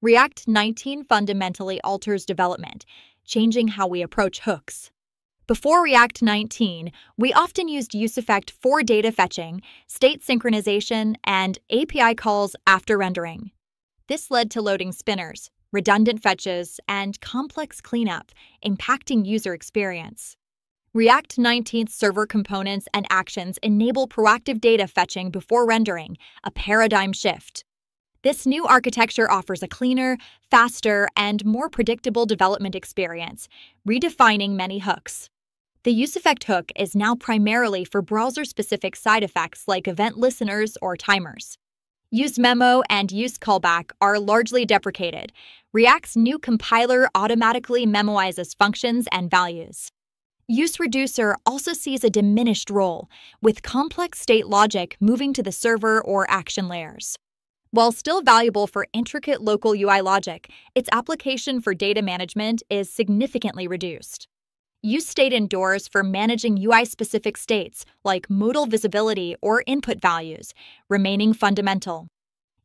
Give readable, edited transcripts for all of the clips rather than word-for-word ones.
React 19 fundamentally alters development, changing how we approach hooks. Before React 19, we often used useEffect for data fetching, state synchronization, and API calls after rendering. This led to loading spinners, redundant fetches, and complex cleanup, impacting user experience. React 19's Server Components and Actions enable proactive data fetching before rendering, a paradigm shift. This new architecture offers a cleaner, faster, and more predictable development experience, redefining many hooks. The useEffect hook is now primarily for browser-specific side effects like event listeners or timers. useMemo and useCallback are largely deprecated. React's new compiler automatically memoizes functions and values. useReducer also sees a diminished role, with complex state logic moving to the server or action layers. While still valuable for intricate local UI logic, its application for data management is significantly reduced. useState endures for managing UI-specific states like modal visibility or input values, remaining fundamental.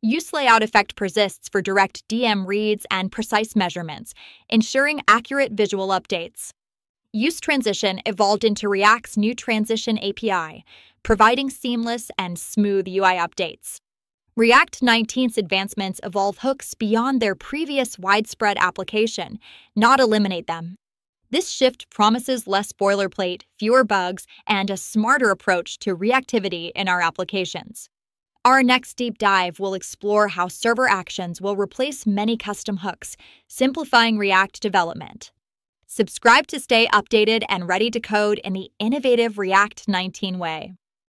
useLayoutEffect persists for direct DM reads and precise measurements, ensuring accurate visual updates. useTransition evolved into React's new Transition API, providing seamless and smooth UI updates. React 19's advancements evolve hooks beyond their previous widespread application, not eliminate them. This shift promises less boilerplate, fewer bugs, and a smarter approach to reactivity in our applications. Our next deep dive will explore how server actions will replace many custom hooks, simplifying React development. Subscribe to stay updated and ready to code in the innovative React 19 way.